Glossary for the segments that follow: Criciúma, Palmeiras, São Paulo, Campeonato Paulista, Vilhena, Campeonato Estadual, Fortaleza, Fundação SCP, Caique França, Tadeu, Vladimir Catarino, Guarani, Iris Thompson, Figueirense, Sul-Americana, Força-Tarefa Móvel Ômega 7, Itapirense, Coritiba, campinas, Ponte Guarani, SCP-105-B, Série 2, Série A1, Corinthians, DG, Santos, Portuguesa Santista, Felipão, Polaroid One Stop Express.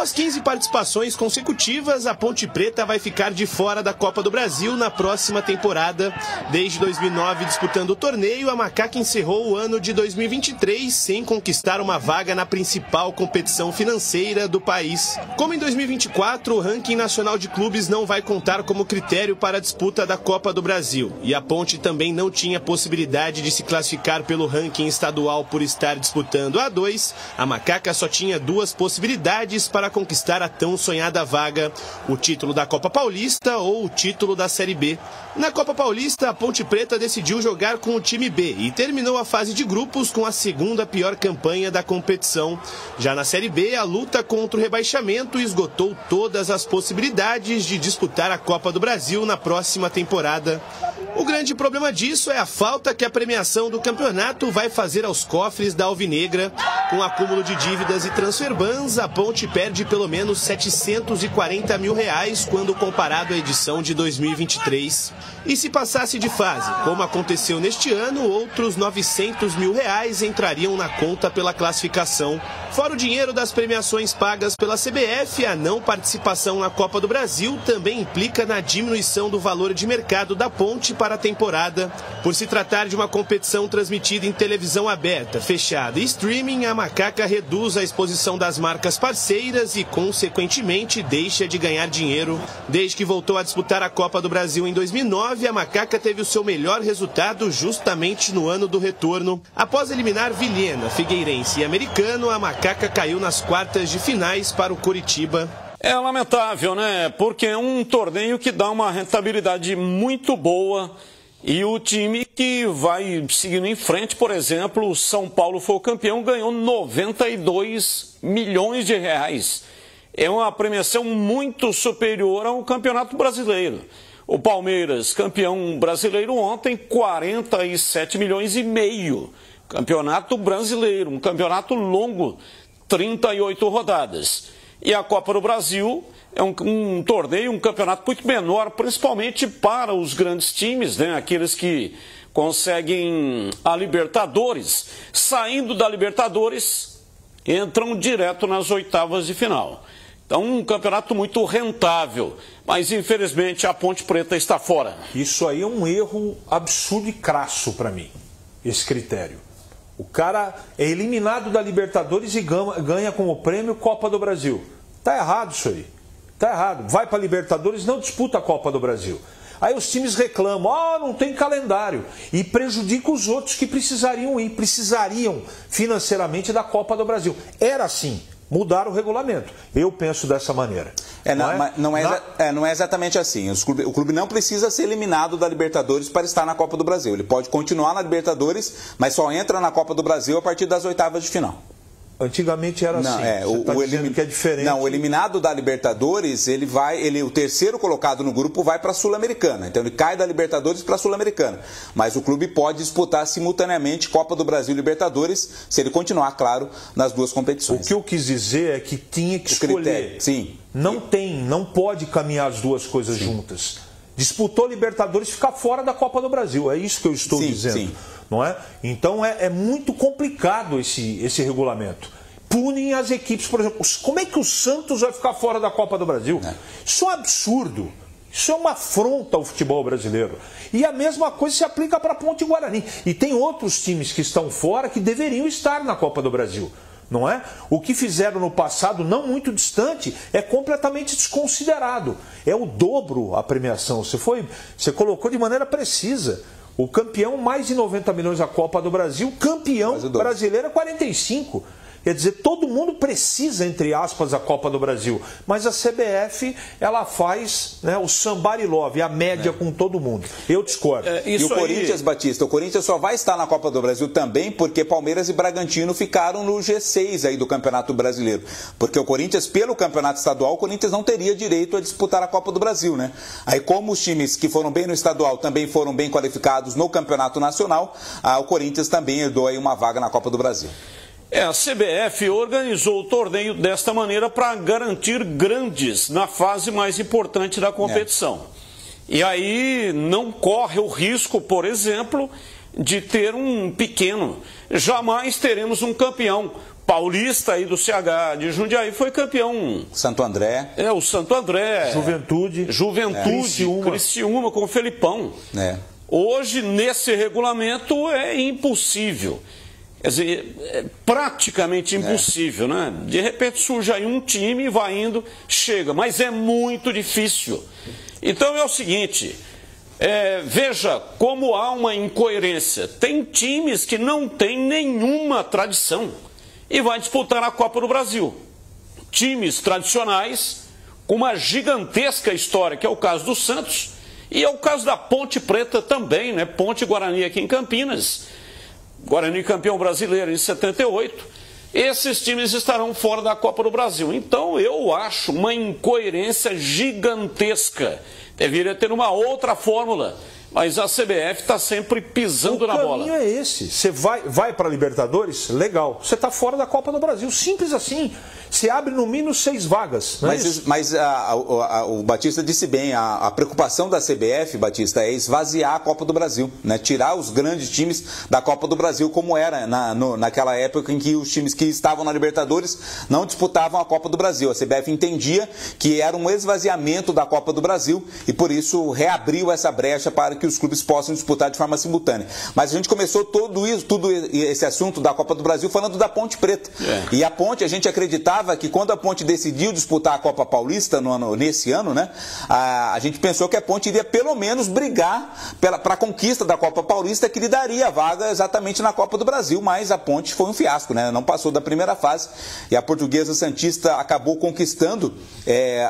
Após 15 participações consecutivas, a Ponte Preta vai ficar de fora da Copa do Brasil na próxima temporada. Desde 2009 disputando o torneio, a Macaca encerrou o ano de 2023 sem conquistar uma vaga na principal competição financeira do país. Como em 2024, o ranking nacional de clubes não vai contar como critério para a disputa da Copa do Brasil. E a Ponte também não tinha possibilidade de se classificar pelo ranking estadual por estar disputando a A2, a Macaca só tinha duas possibilidades para conquistar a tão sonhada vaga, o título da Copa Paulista ou o título da Série B. Na Copa Paulista, a Ponte Preta decidiu jogar com o time B e terminou a fase de grupos com a segunda pior campanha da competição. Já na Série B, a luta contra o rebaixamento esgotou todas as possibilidades de disputar a Copa do Brasil na próxima temporada. O grande problema disso é a falta que a premiação do campeonato vai fazer aos cofres da Alvinegra. Com o acúmulo de dívidas e transfer bans, a Ponte perde pelo menos R$ 740 mil quando comparado à edição de 2023. E se passasse de fase, como aconteceu neste ano, outros R$ 900 mil entrariam na conta pela classificação. Fora o dinheiro das premiações pagas pela CBF, a não participação na Copa do Brasil também implica na diminuição do valor de mercado da Ponte para a temporada. Por se tratar de uma competição transmitida em televisão aberta, fechada e streaming, a Macaca reduz a exposição das marcas parceiras e, consequentemente, deixa de ganhar dinheiro. Desde que voltou a disputar a Copa do Brasil em 2009, a Macaca teve o seu melhor resultado justamente no ano do retorno. Após eliminar Vilhena, Figueirense e Americano, a Macaca caiu nas quartas de finais para o Coritiba. É lamentável, né? Porque é um torneio que dá uma rentabilidade muito boa. E o time que vai seguindo em frente, por exemplo, o São Paulo foi o campeão, ganhou R$ 92 milhões. É uma premiação muito superior ao Campeonato Brasileiro. O Palmeiras, campeão brasileiro ontem, R$ 47,5 milhões. Campeonato Brasileiro, um campeonato longo, 38 rodadas. E a Copa do Brasil é um torneio, um campeonato muito menor, principalmente para os grandes times, né? Aqueles que conseguem a Libertadores. Saindo da Libertadores, entram direto nas oitavas de final. Então, um campeonato muito rentável, mas infelizmente a Ponte Preta está fora. Isso aí é um erro absurdo e crasso para mim, esse critério. O cara é eliminado da Libertadores e ganha como prêmio Copa do Brasil. Tá errado isso aí. Tá errado. Vai para a Libertadores, não disputa a Copa do Brasil. Aí os times reclamam, não tem calendário. E prejudica os outros que precisariam ir, precisariam financeiramente da Copa do Brasil. Era assim. Mudar o regulamento. Eu penso dessa maneira. Não é exatamente assim. O clube não precisa ser eliminado da Libertadores para estar na Copa do Brasil. Ele pode continuar na Libertadores, mas só entra na Copa do Brasil a partir das oitavas de final. Antigamente era assim. Você tá dizendo que é diferente. Não, o eliminado da Libertadores, o terceiro colocado no grupo vai para a Sul-Americana. Então ele cai da Libertadores para a Sul-Americana. Mas o clube pode disputar simultaneamente Copa do Brasil e Libertadores, se ele continuar, claro, nas duas competições. O que eu quis dizer é que tinha que escolher. Sim. Não pode caminhar as duas coisas juntas. Disputou Libertadores, ficar fora da Copa do Brasil. É isso que eu estou dizendo. Sim. Não é? Então é muito complicado esse regulamento. Punem as equipes, por exemplo. Como é que o Santos vai ficar fora da Copa do Brasil? Isso é um absurdo. Isso é uma afronta ao futebol brasileiro. E a mesma coisa se aplica para Ponte Guarani. E tem outros times que estão fora que deveriam estar na Copa do Brasil. Não é? O que fizeram no passado, não muito distante, é completamente desconsiderado. É o dobro a premiação. Você colocou de maneira precisa. O campeão, mais de R$ 90 milhões a Copa do Brasil, campeão brasileiro, 45. Quer dizer, todo mundo precisa, entre aspas, a Copa do Brasil. Mas a CBF, ela faz o sambarilove, a média com todo mundo. Eu discordo. E o Corinthians, Batista, o Corinthians só vai estar na Copa do Brasil também porque Palmeiras e Bragantino ficaram no G6 aí do Campeonato Brasileiro. Porque o Corinthians, pelo Campeonato Estadual, o Corinthians não teria direito a disputar a Copa do Brasil, né? Aí, como os times que foram bem no Estadual também foram bem qualificados no Campeonato Nacional, o Corinthians também herdou aí uma vaga na Copa do Brasil. A CBF organizou o torneio desta maneira para garantir grandes na fase mais importante da competição. E aí não corre o risco, por exemplo, de ter um pequeno. Jamais teremos um campeão. paulista aí do CH de Jundiaí foi campeão. Santo André. É, o Santo André. Juventude. Criciúma com o Felipão. É. Hoje, nesse regulamento, é impossível. Quer dizer, é praticamente impossível, né? De repente surge aí um time e vai indo, chega. Mas é muito difícil. Então é o seguinte, veja como há uma incoerência. Tem times que não tem nenhuma tradição e vai disputar a Copa do Brasil. Times tradicionais com uma gigantesca história, que é o caso do Santos e é o caso da Ponte Preta também, né? Ponte Guarani aqui em Campinas. Guarani campeão brasileiro em 78, esses times estarão fora da Copa do Brasil. Então, eu acho uma incoerência gigantesca. Deveria ter uma outra fórmula, mas a CBF está sempre pisando na bola. O caminho é esse. Você vai para a Libertadores? Legal. Você está fora da Copa do Brasil. Simples assim. Você abre no mínimo 6 vagas. Mas o Batista disse bem, a preocupação da CBF, Batista, é esvaziar a Copa do Brasil, né? Tirar os grandes times da Copa do Brasil, como era naquela época em que os times que estavam na Libertadores não disputavam a Copa do Brasil. A CBF entendia que era um esvaziamento da Copa do Brasil e por isso reabriu essa brecha para que os clubes possam disputar de forma simultânea. Mas a gente começou todo esse assunto da Copa do Brasil falando da Ponte Preta. É. E a Ponte, a gente acreditava que quando a Ponte decidiu disputar a Copa Paulista nesse ano, né, a gente pensou que a Ponte iria pelo menos brigar para a conquista da Copa Paulista, que lhe daria a vaga exatamente na Copa do Brasil, mas a Ponte foi um fiasco, né? Não passou da primeira fase e a Portuguesa Santista acabou conquistando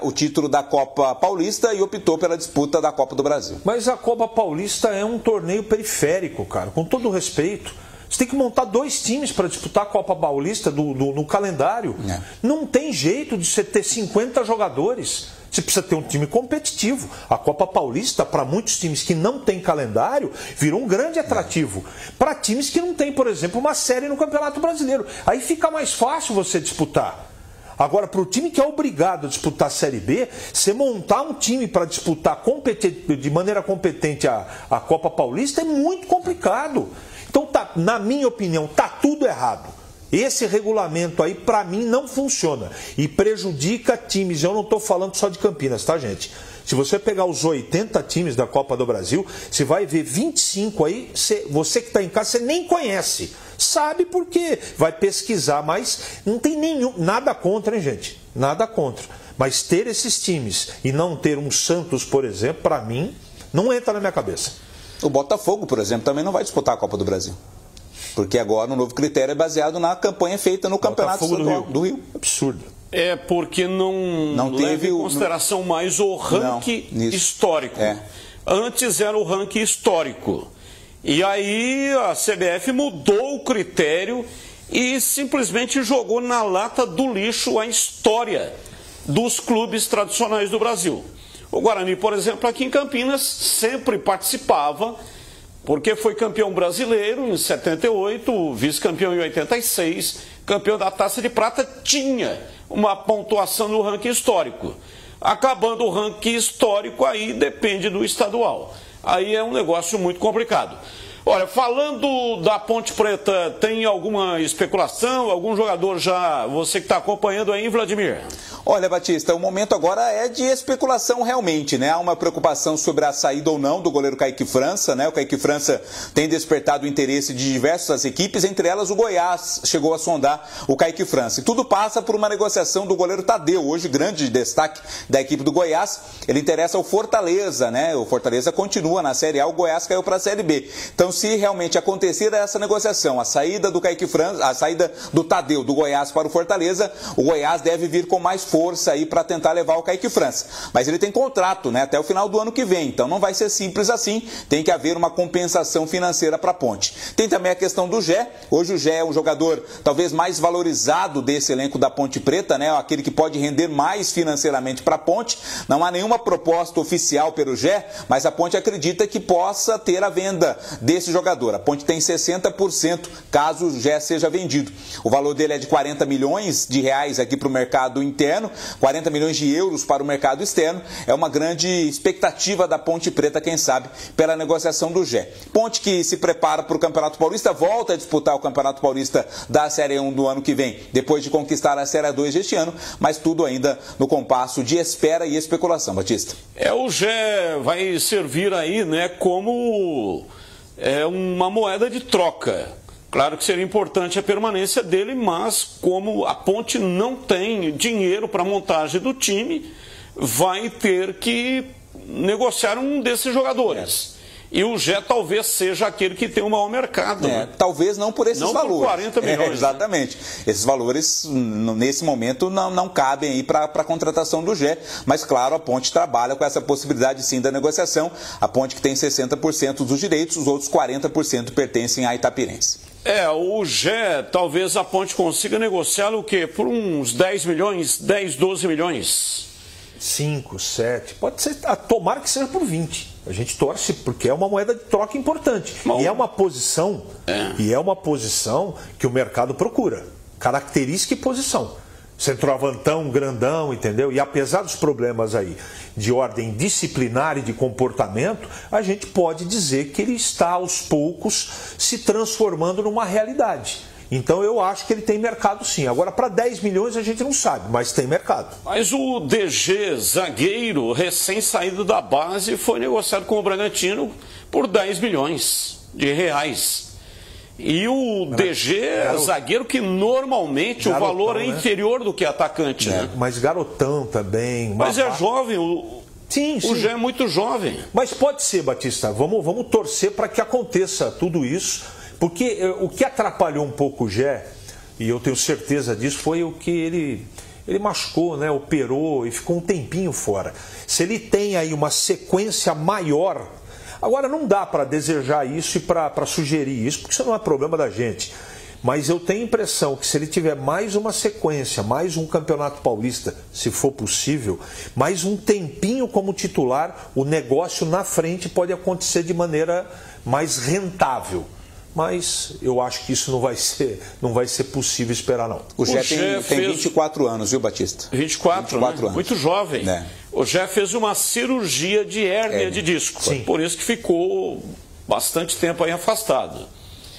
o título da Copa Paulista e optou pela disputa da Copa do Brasil. Mas a Copa Paulista é um torneio periférico, cara, com todo o respeito. Você tem que montar 2 times para disputar a Copa Paulista no calendário. É. Não tem jeito de você ter 50 jogadores. Você precisa ter um time competitivo. A Copa Paulista, para muitos times que não tem calendário, virou um grande atrativo. É. Para times que não tem, por exemplo, uma série no Campeonato Brasileiro. Aí fica mais fácil você disputar. Agora, para o time que é obrigado a disputar a Série B, você montar um time para disputar de maneira competente a Copa Paulista é muito complicado. Então, na minha opinião, tá tudo errado. Esse regulamento aí, para mim, não funciona e prejudica times. Eu não estou falando só de Campinas, tá, gente? Se você pegar os 80 times da Copa do Brasil, você vai ver 25 aí, você que está em casa, você nem conhece. Sabe por quê? Vai pesquisar, mas não tem nada contra, hein, gente? Nada contra. Mas ter esses times e não ter um Santos, por exemplo, para mim, não entra na minha cabeça. O Botafogo, por exemplo, também não vai disputar a Copa do Brasil. Porque agora o novo critério é baseado na campanha feita no Campeonato Estadual do Rio. Absurdo. É porque não teve em consideração mais o ranking histórico. É. Antes era o ranking histórico. E aí a CBF mudou o critério e simplesmente jogou na lata do lixo a história dos clubes tradicionais do Brasil. O Guarani, por exemplo, aqui em Campinas, sempre participava, porque foi campeão brasileiro em 78, vice-campeão em 86, campeão da Taça de Prata, tinha uma pontuação no ranking histórico. Acabando o ranking histórico, aí depende do estadual. Aí é um negócio muito complicado. Olha, falando da Ponte Preta, tem alguma especulação? Algum jogador já, você que está acompanhando aí, Vladimir? Olha, Batista, o momento agora é de especulação realmente, né? Há uma preocupação sobre a saída ou não do goleiro Caique França, né? O Caique França tem despertado o interesse de diversas equipes, entre elas o Goiás chegou a sondar o Caique França. E tudo passa por uma negociação do goleiro Tadeu, hoje grande destaque da equipe do Goiás. Ele interessa ao Fortaleza, né? O Fortaleza continua na Série A, o Goiás caiu para a Série B. Então, se realmente acontecer essa negociação, a saída do Caique França, a saída do Tadeu do Goiás para o Fortaleza, o Goiás deve vir com mais força aí para tentar levar o Caique França. Mas ele tem contrato, né, até o final do ano que vem, então não vai ser simples assim, tem que haver uma compensação financeira para a Ponte. Tem também a questão do Gé. Hoje o Gé é um jogador talvez mais valorizado desse elenco da Ponte Preta, né, aquele que pode render mais financeiramente para a Ponte. Não há nenhuma proposta oficial pelo Gé, mas a Ponte acredita que possa ter a venda desse jogador. A Ponte tem 60% caso o Gé seja vendido. O valor dele é de 40 milhões de reais aqui para o mercado interno externo, 40 milhões de euros para o mercado externo. É uma grande expectativa da Ponte Preta, quem sabe, pela negociação do Gé. Ponte que se prepara para o Campeonato Paulista, volta a disputar o Campeonato Paulista da Série A1 do ano que vem, depois de conquistar a Série 2 deste ano, mas tudo ainda no compasso de espera e especulação, Batista. O Gé vai servir aí, né, como uma moeda de troca. Claro que seria importante a permanência dele, mas como a Ponte não tem dinheiro para a montagem do time, vai ter que negociar um desses jogadores. E o Gé talvez seja aquele que tem o maior mercado. Né? Talvez não por esses valores. Não por 40 milhões. Exatamente. Né? Esses valores, nesse momento, não cabem aí para a contratação do Gé. Mas, claro, a Ponte trabalha com essa possibilidade, sim, da negociação. A Ponte que tem 60% dos direitos, os outros 40% pertencem à Itapirense. O Gé, talvez a Ponte consiga negociar o quê? Por uns 10 milhões, 10, 12 milhões? 5, 7, pode ser, tomara que seja por 20. A gente torce porque é uma moeda de troca importante. Bom, e é uma posição, que o mercado procura. Característica e posição. Centroavantão, grandão, entendeu? E apesar dos problemas aí de ordem disciplinar e de comportamento, a gente pode dizer que ele está aos poucos se transformando numa realidade. Então eu acho que ele tem mercado, sim. Agora, para 10 milhões a gente não sabe, mas tem mercado. Mas o DG, zagueiro, recém-saído da base, foi negociado com o Bragantino por 10 milhões de reais. E o DG, zagueiro, que normalmente garotão, o valor é inferior do que atacante. Né? Mas garotão também. Mas é jovem, sim. O Gé é muito jovem. Mas pode ser, Batista, vamos torcer para que aconteça tudo isso. Porque o que atrapalhou um pouco o Gé, e eu tenho certeza disso, foi o que ele machucou, né? Operou e ficou um tempinho fora. Se ele tem aí uma sequência maior... Agora, não dá para desejar isso e para sugerir isso, porque isso não é problema da gente. Mas eu tenho a impressão que se ele tiver mais uma sequência, mais um Campeonato Paulista, se for possível, mais um tempinho como titular, o negócio na frente pode acontecer de maneira mais rentável. Mas eu acho que isso não vai ser possível esperar, não. O Gé tem 24 anos, viu, Batista? 24 anos. Muito jovem. É. O Gé fez uma cirurgia de hérnia de disco. Sim. Por isso que ficou bastante tempo aí afastado.